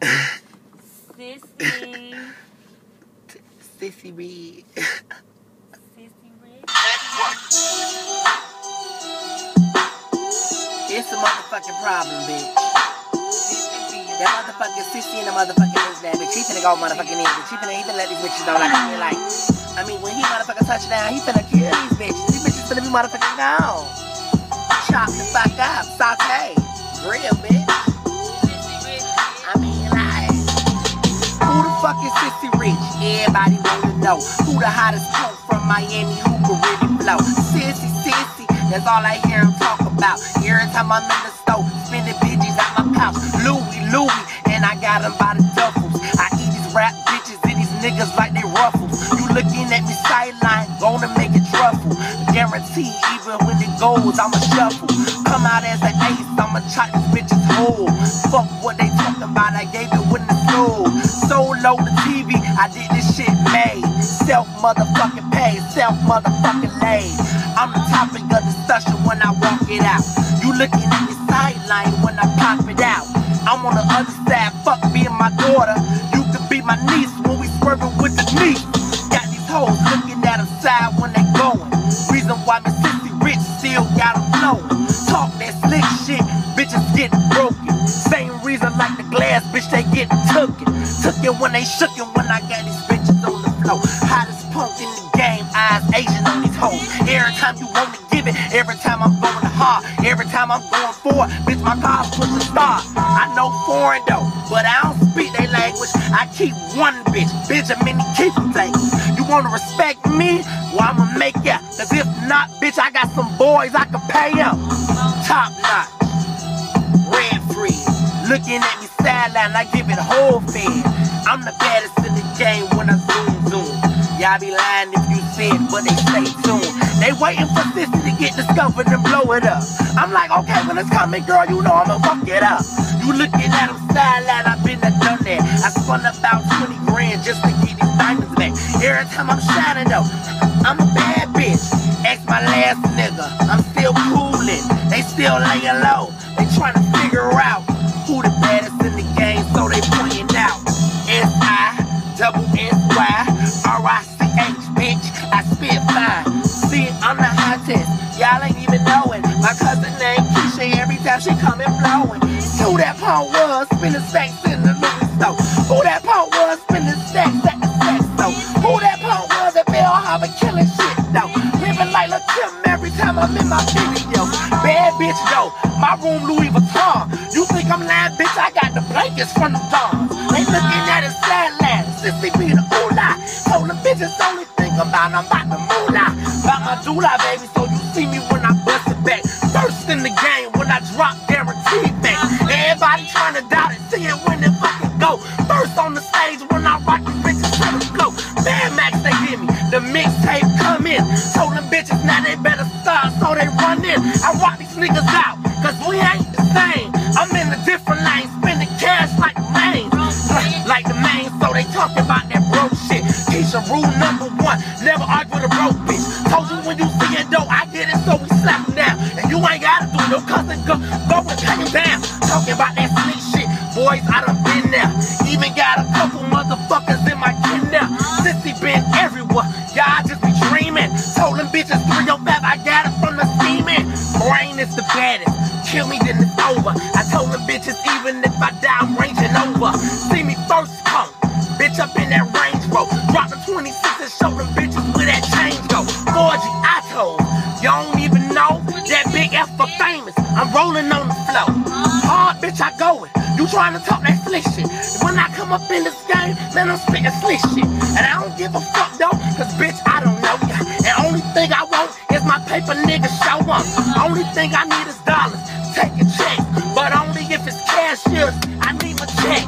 Sissy. Sissy Reed. Sissy Rich. It's a motherfucking problem, bitch. That motherfucking Sissy and the motherfucking bitch that bitch. She finna go motherfucking in. She finna even let these bitches know like I feel like. I mean, when he motherfucking touch down, he finna kill these bitches. These bitches finna be motherfucking gone. Chop the fuck up. Saute. Grill, bitch. I mean, like, who the fuck is Sissy Rich? Everybody wanna know. Who the hottest punk from Miami who can really blow? Sissy, Sissy, that's all I hear him talk about. Every time I'm in the stove, spinning bitches out my pouch. Louie, Louie, and I got him by the duffels. I eat these rap bitches and these niggas like they ruffles. You looking at me sideline, gonna make it truffle. Guaranteed, even when it goes, I'ma shuffle. Come out as an ace, I'ma chop these bitches whole. Fuck what they talking about, I gave it with the soul. Solo the TV, I did this shit made. Self motherfucking pay, self motherfucking lay. I'm the topic of discussion when I walk it out. You looking at the sideline when I pop it out. I'm on the other side, fuck being my daughter. You could be my niece when we swerving with the meat. Got these hoes looking at them side when they going. Reason why Miss Sissy Rich still got them flowing. Talk that slick shit, bitches getting broken. Same reason like the glass, bitch, they getting took it. Took it when they shook it when I got these bitches on the floor. Hottest punk in the game, eyes Asian on these hoes. Every time you want to give it, every time I'm going hard, every time I'm going forward, bitch, my God puts a star. I know foreign though, but I don't speak their language. I keep one bitch, Benjamin Keith's language. You wanna respect me? Well, I'ma make ya. Cause if not, bitch, I got some boys I can pay up. Top notch, red free. Looking at me sideline, I give it whole fed. I'm the baddest in the game when I zoom zoom. Y'all be lying if you said, but they stay tuned. They waiting for Sissy to get discovered and blow it up. I'm like, okay, when it's coming, girl, you know I'ma fuck it up. You looking at them sideline, I've been there, done that. I spun about 20 grand just to get these diamonds back. Every time I'm shining though, I'm a bad bitch. Ask my last nigga, I'm still coolin'. They still laying low. They tryna figure out who the baddest in the game, so they pointing out. SISYRICH, bitch. I spit fine. See, I'm the hottest. Y'all ain't even knowin'. My cousin named Kisha. Every time she comin' blowin'. Who that punk was spinning stacks in the Louis store? Who that punk was spinning stacks at the sex store? Who that punk was at Bell Harbor killing shit though? Living like Lil' Kim every time I'm in my video. Bad bitch though. My room Louis Vuitton. You think I'm lying, bitch? I got the blankets from the dawn. They looking at his sidelines since they be the moolah. Told them bitches only think about I'm about the moolah. About my July, baby, so you see me when I bust it back. First in the game when I drop guaranteed back. Everybody trying to doubt it, see it when it fucking go. First on the stage when I rock these bitches to the flow. Bad Max, they give me the mixtape come in. Told them bitches now they better start, so they run in. I rock these niggas out, cause we ain't the same. I'm in a different lane, spending cash like the main. Like the main, so they talking about that broke shit. Kisha, rule number one, never argue with a broke bitch. Told you when you see it though, I did it, so we slap now. And you ain't gotta do no cousin, go and cut him down. Talking about that slick shit, boys, I done been there. Even got a couple motherfuckers in my kin now. Sissy been everywhere, y'all just be dreaming. Told them bitches 305, I got it from the semen. Brain is the baddest, kill me then it's over. I told them bitches even if I die, I'm ranging over. See me first punk, bitch up in that Range Road. Drop the 26 and show them bitches where that change go. 4G, I told, you don't even know that big F for famous. I'm rolling on the flow. Hard bitch, I goin'. You trying to talk that slick shit. When I come up in this game, man, I'm spitting slick shit. And I don't give a fuck though, cause bitch, I don't know ya. And only thing I want is my paper niggas show up. Only thing I need is dollars. Take a check, but only if it's cashiers. I need my check.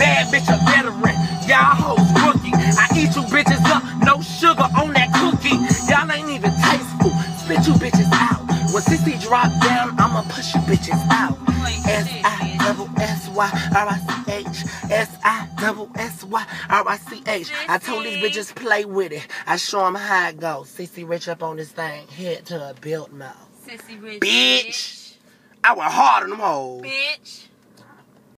Bad bitch, a veteran. Y'all hoes rookie. I eat you bitches up, no sugar on that cookie. Y'all ain't even tasteful. Spit you bitches out. When Sissy drop down, I'ma push you bitches out. SISYRICH. I told these bitches play with it. I show them how it goes. Sissy Rich up on this thing, head to a belt mouth. Sissy Rich, bitch. I went hard on them hoes. Bitch.